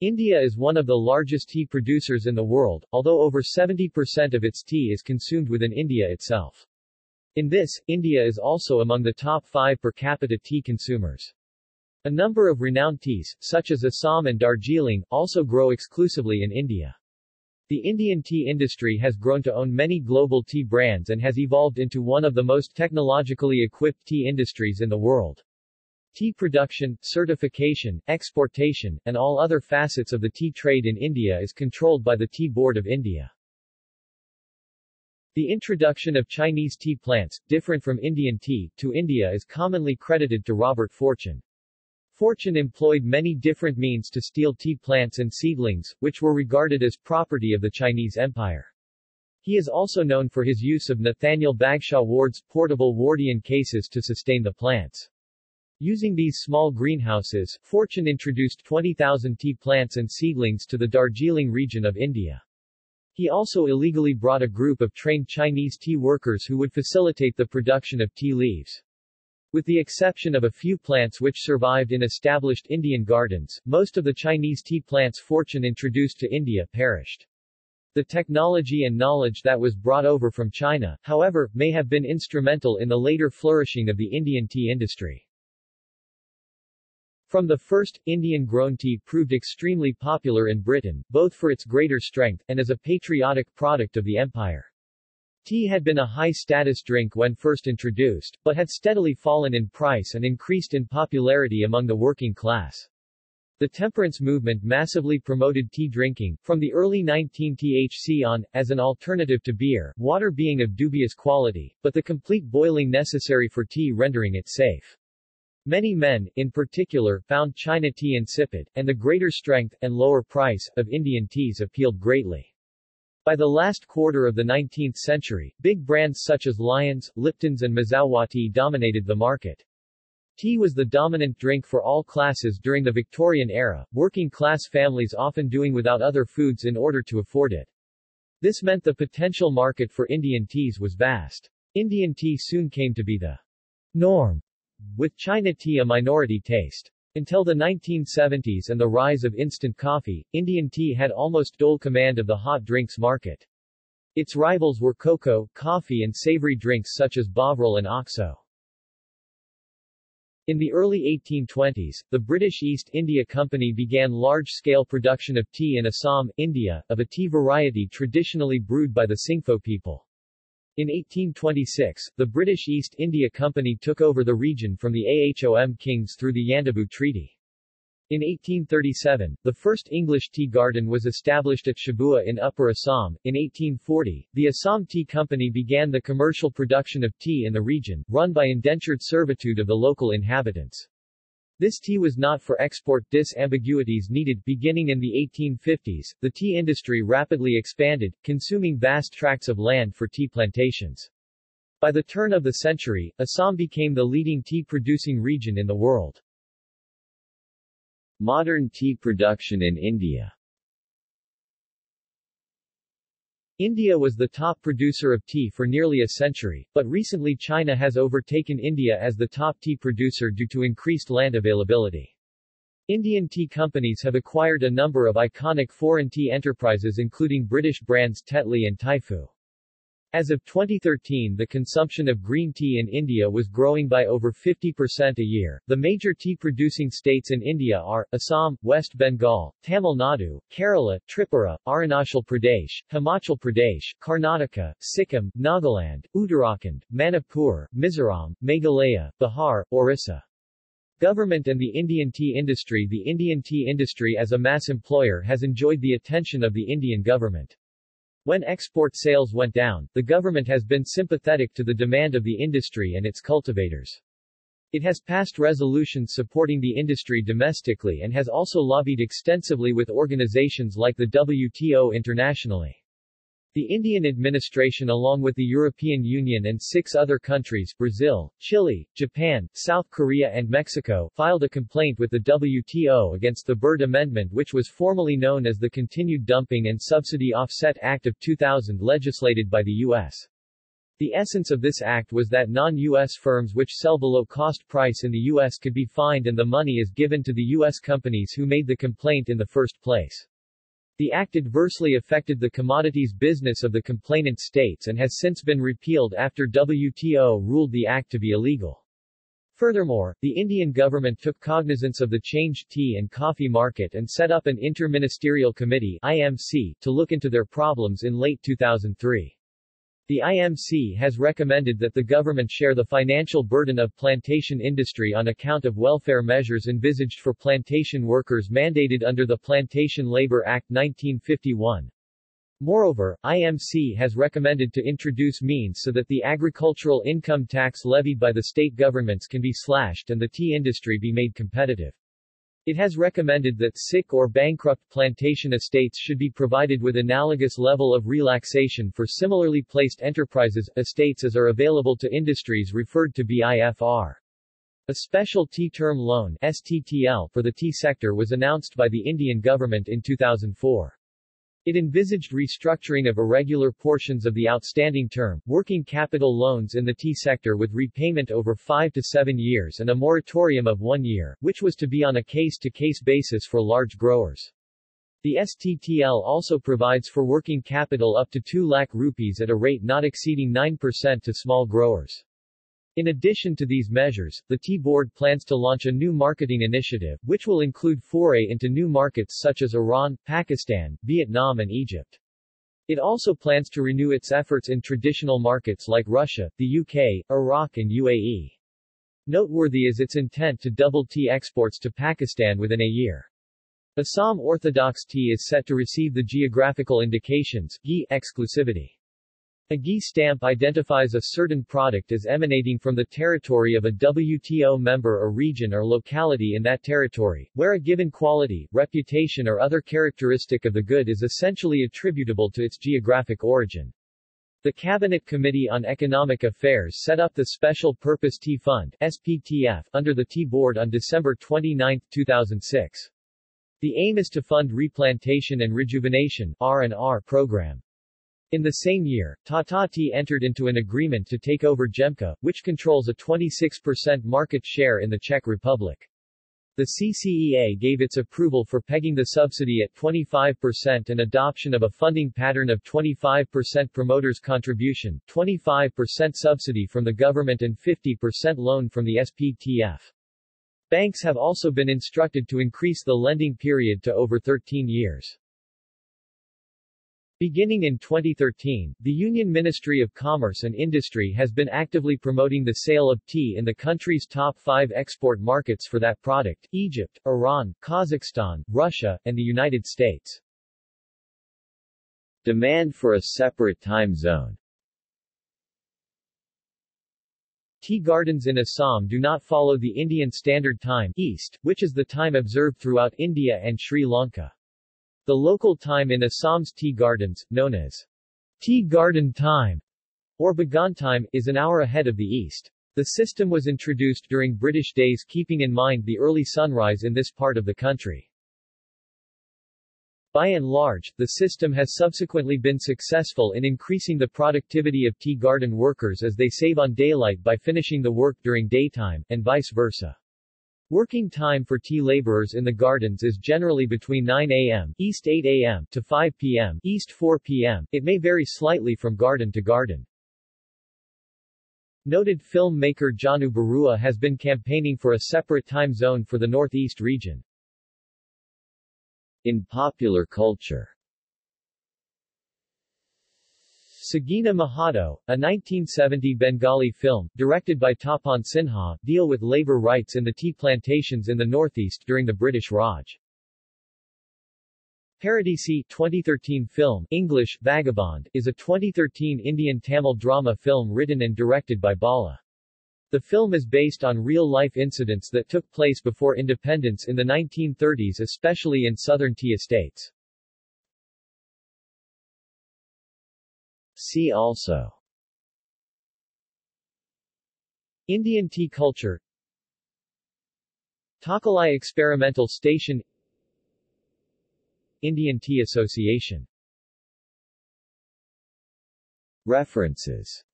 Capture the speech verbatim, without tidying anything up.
India is one of the largest tea producers in the world, although over seventy percent of its tea is consumed within India itself. In this, India is also among the top five per capita tea consumers. A number of renowned teas, such as Assam and Darjeeling, also grow exclusively in India. The Indian tea industry has grown to own many global tea brands and has evolved into one of the most technologically equipped tea industries in the world. Tea production, certification, exportation, and all other facets of the tea trade in India is controlled by the Tea Board of India. The introduction of Chinese tea plants, different from Indian tea, to India is commonly credited to Robert Fortune. Fortune employed many different means to steal tea plants and seedlings, which were regarded as property of the Chinese Empire. He is also known for his use of Nathaniel Bagshaw Ward's portable Wardian cases to sustain the plants. Using these small greenhouses, Fortune introduced twenty thousand tea plants and seedlings to the Darjeeling region of India. He also illegally brought a group of trained Chinese tea workers who would facilitate the production of tea leaves. With the exception of a few plants which survived in established Indian gardens, most of the Chinese tea plants Fortune introduced to India perished. The technology and knowledge that was brought over from China, however, may have been instrumental in the later flourishing of the Indian tea industry. From the first, Indian-grown tea proved extremely popular in Britain, both for its greater strength, and as a patriotic product of the empire. Tea had been a high-status drink when first introduced, but had steadily fallen in price and increased in popularity among the working class. The temperance movement massively promoted tea drinking, from the early nineteenth century on, as an alternative to beer, water being of dubious quality, but the complete boiling necessary for tea rendering it safe. Many men, in particular, found China tea insipid, and the greater strength, and lower price, of Indian teas appealed greatly. By the last quarter of the nineteenth century, big brands such as Lyons, Lipton's and Mazawati dominated the market. Tea was the dominant drink for all classes during the Victorian era, working-class families often doing without other foods in order to afford it. This meant the potential market for Indian teas was vast. Indian tea soon came to be the norm, with China tea a minority taste. Until the nineteen seventies and the rise of instant coffee, Indian tea had almost sole command of the hot drinks market. Its rivals were cocoa, coffee and savory drinks such as Bovril and Oxo. In the early eighteen twenties, the British East India Company began large-scale production of tea in Assam, India, of a tea variety traditionally brewed by the Singpho people. In eighteen twenty-six, the British East India Company took over the region from the Ahom kings through the Yandabu Treaty. In eighteen thirty-seven, the first English tea garden was established at Shibua in Upper Assam. In eighteen forty, the Assam Tea Company began the commercial production of tea in the region, run by indentured servitude of the local inhabitants. This tea was not for export. Disambiguities needed. Beginning in the eighteen fifties, the tea industry rapidly expanded, consuming vast tracts of land for tea plantations. By the turn of the century, Assam became the leading tea-producing region in the world. Modern tea production in India. India was the top producer of tea for nearly a century, but recently China has overtaken India as the top tea producer due to increased land availability. Indian tea companies have acquired a number of iconic foreign tea enterprises including British brands Tetley and Typhoo. As of twenty thirteen, the consumption of green tea in India was growing by over fifty percent a year. The major tea-producing states in India are Assam, West Bengal, Tamil Nadu, Kerala, Tripura, Arunachal Pradesh, Himachal Pradesh, Karnataka, Sikkim, Nagaland, Uttarakhand, Manipur, Mizoram, Meghalaya, Bihar, Orissa. Government and the Indian tea industry. The Indian tea industry as a mass employer has enjoyed the attention of the Indian government. When export sales went down, the government has been sympathetic to the demand of the industry and its cultivators. It has passed resolutions supporting the industry domestically and has also lobbied extensively with organizations like the W T O internationally. The Indian administration, along with the European Union and six other countries, Brazil, Chile, Japan, South Korea and Mexico, filed a complaint with the W T O against the Byrd Amendment, which was formerly known as the Continued Dumping and Subsidy Offset Act of two thousand, legislated by the U S The essence of this act was that non-U S firms which sell below cost price in the U S could be fined, and the money is given to the U S companies who made the complaint in the first place. The act adversely affected the commodities business of the complainant states and has since been repealed after W T O ruled the act to be illegal. Furthermore, the Indian government took cognizance of the changed tea and coffee market and set up an Inter-Ministerial Committee I M C to look into their problems in late two thousand three. The I M C has recommended that the government share the financial burden of plantation industry on account of welfare measures envisaged for plantation workers mandated under the Plantation Labor Act nineteen fifty-one. Moreover, I M C has recommended to introduce means so that the agricultural income tax levied by the state governments can be slashed and the tea industry be made competitive. It has recommended that sick or bankrupt plantation estates should be provided with analogous level of relaxation for similarly placed enterprises, estates as are available to industries referred to B I F R. A special tea term loan S T T L for the tea sector was announced by the Indian government in two thousand four. It envisaged restructuring of irregular portions of the outstanding term, working capital loans in the tea sector with repayment over five to seven years and a moratorium of one year, which was to be on a case-to-case basis for large growers. The S T T L also provides for working capital up to two lakh rupees at a rate not exceeding nine percent to small growers. In addition to these measures, the Tea Board plans to launch a new marketing initiative, which will include foray into new markets such as Iran, Pakistan, Vietnam and Egypt. It also plans to renew its efforts in traditional markets like Russia, the U K, Iraq and U A E. Noteworthy is its intent to double tea exports to Pakistan within a year. Assam Orthodox tea is set to receive the geographical indications G I exclusivity. A G I stamp identifies a certain product as emanating from the territory of a W T O member or region or locality in that territory, where a given quality, reputation or other characteristic of the good is essentially attributable to its geographic origin. The Cabinet Committee on Economic Affairs set up the Special Purpose Tea Fund S P T F under the Tea Board on December twenty-ninth, two thousand six. The aim is to fund replantation and rejuvenation R and R program. In the same year, Tata Tea entered into an agreement to take over Jemka, which controls a twenty-six percent market share in the Czech Republic. The C C E A gave its approval for pegging the subsidy at twenty-five percent and adoption of a funding pattern of twenty-five percent promoters' contribution, twenty-five percent subsidy from the government and fifty percent loan from the S P T F. Banks have also been instructed to increase the lending period to over thirteen years. Beginning in twenty thirteen, the Union Ministry of Commerce and Industry has been actively promoting the sale of tea in the country's top five export markets for that product: Egypt, Iran, Kazakhstan, Russia, and the United States. Demand for a separate time zone. Tea gardens in Assam do not follow the Indian Standard Time (East), which is the time observed throughout India and Sri Lanka. The local time in Assam's tea gardens, known as tea garden time or Bagan time, is an hour ahead of the East. The system was introduced during British days keeping in mind the early sunrise in this part of the country. By and large, the system has subsequently been successful in increasing the productivity of tea garden workers as they save on daylight by finishing the work during daytime, and vice versa. Working time for tea laborers in the gardens is generally between nine a m (East) eight a m to five p m (East) four p m It may vary slightly from garden to garden. Noted filmmaker Janu Barua has been campaigning for a separate time zone for the northeast region. In popular culture, Sagina Mahato, a nineteen seventy Bengali film, directed by Tapan Sinha, deal with labor rights in the tea plantations in the northeast during the British Raj. Paradesi, twenty thirteen film, English, Vagabond, is a twenty thirteen Indian Tamil drama film written and directed by Bala. The film is based on real-life incidents that took place before independence in the nineteen thirties, especially in southern tea estates. See also: Indian tea culture, Takalai Experimental Station, Indian Tea Association. References.